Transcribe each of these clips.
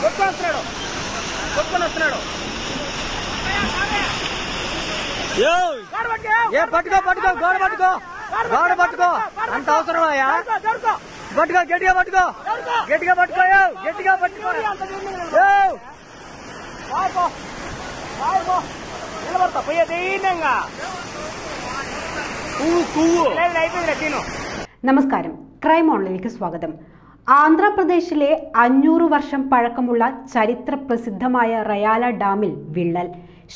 നമസ്കാരം ക്രൈം ഓൺലൈനിലേക്ക് സ്വാഗതം. ആന്ധ്രാപ്രദേശിലെ 500 വർഷം പഴക്കമുള്ള ചരിത്ര പ്രസിദ്ധമായ റയാല ഡാമിൽ വിള്ളൽ.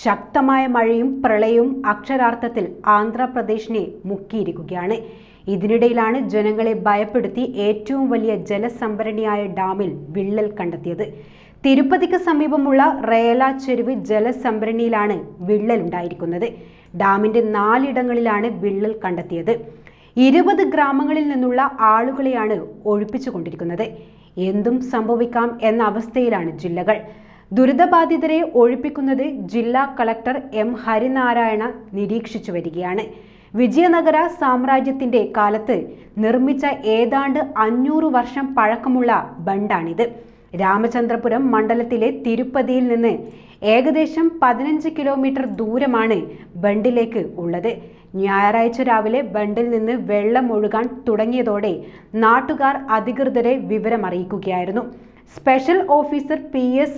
ശക്തമായ മഴയും പ്രളയവും അക്ഷരാർത്ഥത്തിൽ ആന്ധ്രാപ്രദേശിനെ മുക്കിയിരിക്കുകയാണ്. ഇതിനിടയിലാണ് ജനങ്ങളെ ഭയപ്പെടുത്തി ഏറ്റവും വലിയ ജലസംഭരണിയായ ഡാമിൽ വിള്ളൽ കണ്ടെത്തിയത്. തിരുപ്പതിക്ക് സമീപമുള്ള റേല ചെരുവ് ജലസംഭരണിയിലാണ് വിള്ളൽ ഉണ്ടായിരിക്കുന്നത്. ഡാമിൻ്റെ 4 ഇടങ്ങളിലാണ് വിള്ളൽ കണ്ടെത്തിയത്. 20 ഗ്രാമങ്ങളിൽ നിന്നുള്ള ആളുകളെയാണ് ഒഴിപ്പിച്ചു കൊണ്ടിരിക്കുന്നത്. എന്തും സംഭവിക്കാം എന്ന അവസ്ഥയിലാണ് ജില്ലകൾ. ദുരിതബാധിതരെ ഒഴിപ്പിക്കുന്നത് ജില്ലാ കളക്ടർ M. ഹരിനാരായണ നിരീക്ഷിച്ചു വരികയാണ്. വിജയനഗര സാമ്രാജ്യത്തിൻ്റെ കാലത്ത് നിർമ്മിച്ച ഏതാണ്ട് 500 വർഷം പഴക്കമുള്ള ബണ്ടാണിത്. രാമചന്ദ്രപുരം മണ്ഡലത്തിലെ തിരുപ്പതിയിൽ നിന്ന് ഏകദേശം 15 കിലോമീറ്റർ ദൂരമാണ് ബണ്ടിലേക്ക് ഉള്ളത്. ഞായറാഴ്ച രാവിലെ ബണ്ടിൽ നിന്ന് വെള്ളം ഒഴുകാൻ തുടങ്ങിയതോടെ നാട്ടുകാർ അധികൃതരെ വിവരമറിയിക്കുകയായിരുന്നു. സ്പെഷ്യൽ ഓഫീസർ PS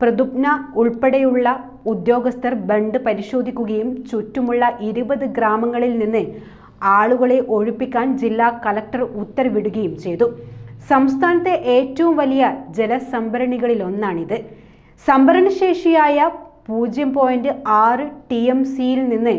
പ്രദുപ്ന ഉൾപ്പെടെയുള്ള ഉദ്യോഗസ്ഥർ ബണ്ട് പരിശോധിക്കുകയും ചുറ്റുമുള്ള 20 ഗ്രാമങ്ങളിൽ നിന്ന് ആളുകളെ ഒഴിപ്പിക്കാൻ ജില്ലാ കളക്ടർ ഉത്തരവിടുകയും ചെയ്തു. സംസ്ഥാനത്തെ ഏറ്റവും വലിയ ജലസംഭരണികളിലൊന്നാണിത്. സംഭരണശേഷിയായ 0.6 TMCയിൽ നിന്ന്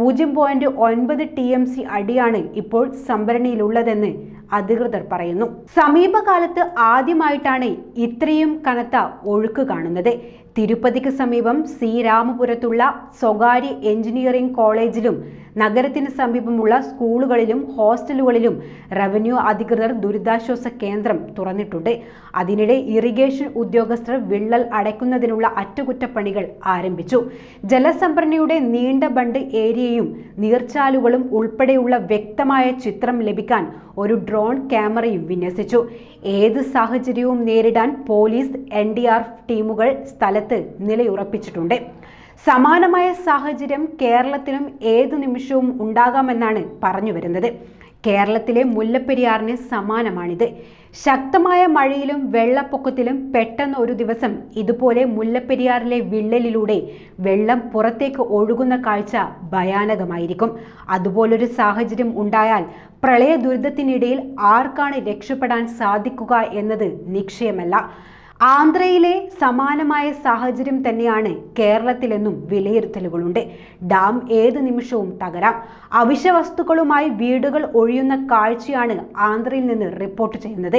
0.9 TMC അടിയാണ് ഇപ്പോൾ സംഭരണിയിലുള്ളതെന്ന് അധികൃതർ പറയുന്നു. സമീപകാലത്ത് ആദ്യമായിട്ടാണ് ഇത്രയും കനത്ത ഒഴുക്ക് കാണുന്നത്. തിരുപ്പതിക്ക് സമീപം ശ്രീരാമപുരത്തുള്ള സ്വകാര്യ എഞ്ചിനീയറിംഗ് കോളേജിലും നഗരത്തിന് സമീപമുള്ള സ്കൂളുകളിലും ഹോസ്റ്റലുകളിലും റവന്യൂ അധികൃതർ ദുരിതാശ്വാസ കേന്ദ്രം തുറന്നിട്ടുണ്ട്. അതിനിടെ ഇറിഗേഷൻ ഉദ്യോഗസ്ഥർ വിള്ളൽ അടയ്ക്കുന്നതിനുള്ള അറ്റകുറ്റപ്പണികൾ ആരംഭിച്ചു. ജലസംഭരണിയുടെ നീണ്ട ബണ്ട് ഏരിയയും നീർച്ചാലുകളും ഉൾപ്പെടെയുള്ള വ്യക്തമായ ചിത്രം ലഭിക്കാൻ ഒരു ഡ്രോൺ ക്യാമറയും വിന്യസിച്ചു. ഏത് സാഹചര്യവും നേരിടാൻ പോലീസ് NDRF ടീമുകൾ സ്ഥലത്ത് നിലയുറപ്പിച്ചിട്ടുണ്ട്. സമാനമായ സാഹചര്യം കേരളത്തിലും ഏതു നിമിഷവും ഉണ്ടാകാമെന്നാണ് പറഞ്ഞു വരുന്നത്. കേരളത്തിലെ മുല്ലപ്പെരിയാറിന് സമാനമാണിത്. ശക്തമായ മഴയിലും വെള്ളപ്പൊക്കത്തിലും പെട്ടെന്ന് ഒരു ദിവസം ഇതുപോലെ മുല്ലപ്പെരിയാറിലെ വിള്ളലിലൂടെ വെള്ളം പുറത്തേക്ക് ഒഴുകുന്ന കാഴ്ച ഭയാനകമായിരിക്കും. അതുപോലൊരു സാഹചര്യം ഉണ്ടായാൽ പ്രളയ ദുരിതത്തിനിടയിൽ ആർക്കാണ് രക്ഷപ്പെടാൻ സാധിക്കുക എന്നത് നിശ്ചയമല്ല. ആന്ധ്രയിലെ സമാനമായ സാഹചര്യം തന്നെയാണ് കേരളത്തിലെന്നും വിലയിരുത്തലുകളുണ്ട്. ഡാം ഏത് നിമിഷവും തകരാം. അവശ്യവസ്തുക്കളുമായി വീടുകൾ ഒഴിയുന്ന കാഴ്ചയാണ് ആന്ധ്രയിൽ നിന്ന് റിപ്പോർട്ട് ചെയ്യുന്നത്.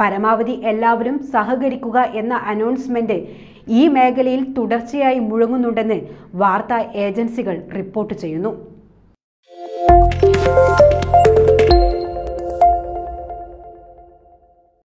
പരമാവധി എല്ലാവരും സഹകരിക്കുക എന്ന അനൗൺസ്മെന്റ് ഈ മേഖലയിൽ തുടർച്ചയായി മുഴങ്ങുന്നുണ്ടെന്ന് വാർത്താ ഏജൻസികൾ റിപ്പോർട്ട് ചെയ്യുന്നു.